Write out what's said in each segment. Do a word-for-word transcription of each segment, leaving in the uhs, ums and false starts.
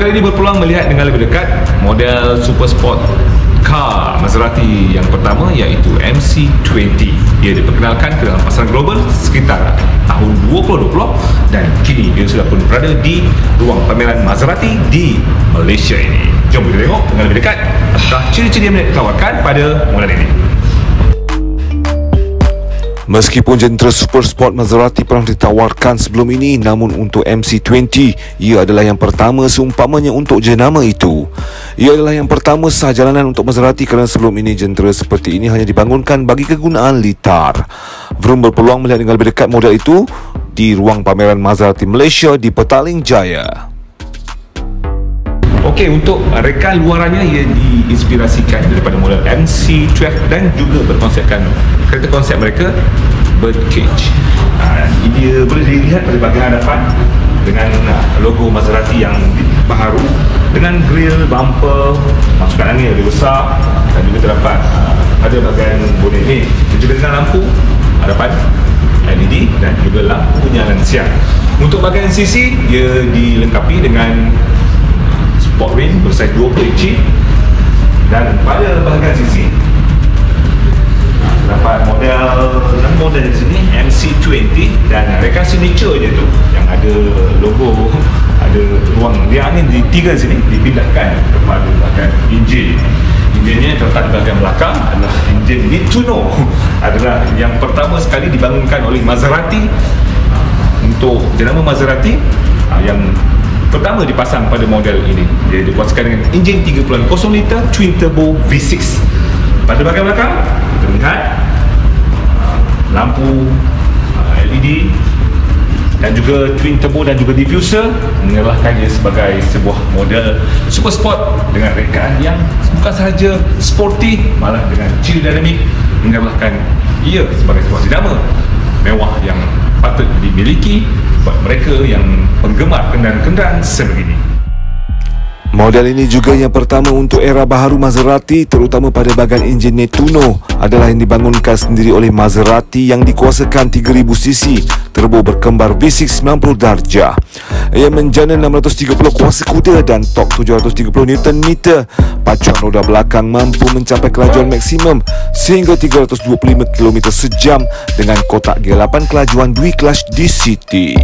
Semoga ini berpeluang melihat dengan lebih dekat model super sport car Maserati yang pertama iaitu M C dua puluh. Ia diperkenalkan ke dalam pasaran global sekitar tahun dua ribu dua puluh dan kini dia sudah pun berada di ruang pameran Maserati di Malaysia ini. Jom kita tengok dengan lebih dekat apakah ciri-ciri yang ditawarkan pada model ini. Meskipun jentera super sport Maserati pernah ditawarkan sebelum ini, namun untuk M C dua puluh, ia adalah yang pertama seumpamanya untuk jenama itu. Ia adalah yang pertama sah jalanan untuk Maserati kerana sebelum ini jentera seperti ini hanya dibangunkan bagi kegunaan litar. Vroom berpeluang melihat dengan lebih dekat model itu di ruang pameran Maserati Malaysia di Petaling Jaya. Okey, untuk reka luarannya ia diinspirasikan daripada model M C twelve dan juga berkonsepkan kereta konsep mereka birdcage. Uh, dia boleh dilihat pada bahagian hadapan dengan logo Maserati yang baharu dengan grill, bumper, masukan angin yang lebih besar dan juga terdapat uh, pada bahagian bonet ini dan juga dengan lampu hadapan L E D dan juga lampu penyalan siang. Untuk bahagian sisi ia dilengkapi dengan sport rim bersaiz dua puluh inci dan pada bahagian sisi dapat model enam model di sini M C dua puluh dan reka signature je tu yang ada logo, ada ruang dia angin di tiga sini dipindahkan kepada bahagian enjin. Enjinnya terletak di bahagian belakang adalah enjin Neptune, adalah yang pertama sekali dibangunkan oleh Maserati untuk jenama Maserati yang pertama dipasang pada model ini. Dia dikuaskan dengan enjin tiga titik kosong liter twin turbo V enam. Pada bahagian belakang kita lihat uh, lampu uh, L E D dan juga twin turbo dan juga diffuser mengerahkan dia sebagai sebuah model super sport dengan rekaan yang bukan sahaja sporty malah dengan ciri dinamik mengerahkan ia sebagai sebuah jenama mewah yang patut dimiliki buat mereka yang penggemar kenderaan-kenderaan sebegini. Model ini juga yang pertama untuk era baharu Maserati, terutama pada bahagian enjin Neptune, adalah yang dibangunkan sendiri oleh Maserati yang dikuasakan tiga ribu cc, turbo berkembar V enam sembilan puluh darjah. Ia menjana enam ratus tiga puluh kuasa kuda dan torque tujuh ratus tiga puluh newton meter. Pacuan roda belakang mampu mencapai kelajuan maksimum sehingga tiga ratus dua puluh lima kilometer sejam dengan kotak gear lapan kelajuan dui clutch D C T.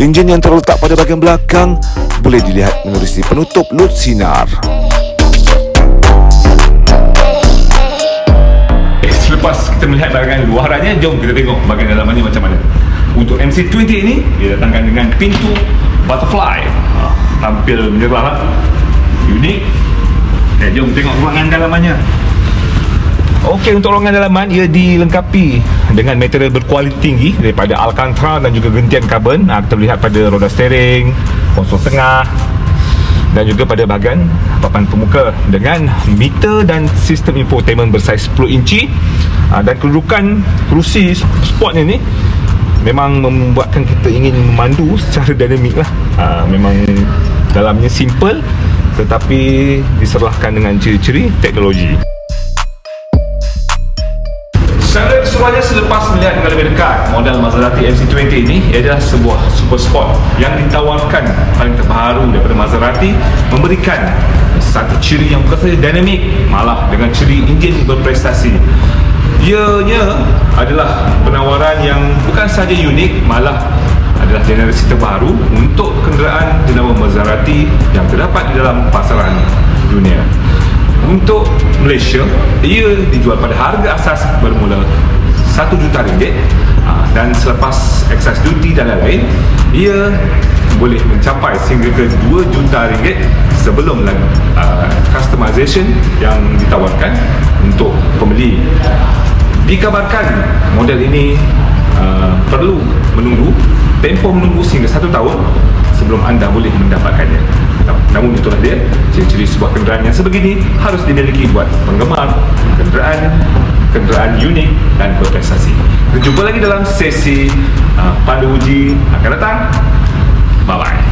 Enjin yang terletak pada bahagian belakang boleh dilihat menerusi penutup lut sinar. Eh, selepas kita melihat bahagian luarannya, jom kita tengok bahagian dalamannya macam mana. Untuk M C dua puluh ini, dia datangkan dengan pintu butterfly. Ha, tampil menyerah, unik. Eh, jom tengok ruangan dalamannya. Okey, untuk ruangan dalaman ia dilengkapi dengan material berkualiti tinggi daripada Alcantara dan juga gentian karbon. Ha, kita lihat pada roda steering, konsol tengah dan juga pada bahagian papan pemuka dengan meter dan sistem infotainment bersaiz sepuluh inci. Ha, dan kedudukan kerusi sportnya ni memang membuatkan kita ingin memandu secara dinamik lah. Ha, memang dalamnya simple tetapi diserahkan dengan ciri-ciri teknologi. Secara keseluruhannya, selepas melihat dengan lebih dekat model Maserati M C dua puluh ini, ia adalah sebuah super sport yang ditawarkan paling terbaru daripada Maserati, memberikan satu ciri yang bukan sahaja dinamik malah dengan ciri enjin berprestasi. Ianya adalah penawaran yang bukan sahaja unik malah adalah generasi terbaru untuk kenderaan jenama Maserati yang terdapat di dalam pasaran dunia. Untuk Malaysia, ia dijual pada harga asas bermula satu juta ringgit dan selepas excise duty dan lain-lain, ia boleh mencapai sehingga ke dua juta ringgit sebelum uh, customization yang ditawarkan untuk pembeli. Dikabarkan model ini uh, perlu menunggu tempoh menunggu sehingga satu tahun sebelum anda boleh mendapatkannya. Namun itulah dia, ciri-ciri sebuah kenderaan yang sebegini harus dimiliki buat penggemar kenderaan, kenderaan unik dan berprestasi. Kita jumpa lagi dalam sesi uh, pandu uji akan datang. Bye-bye.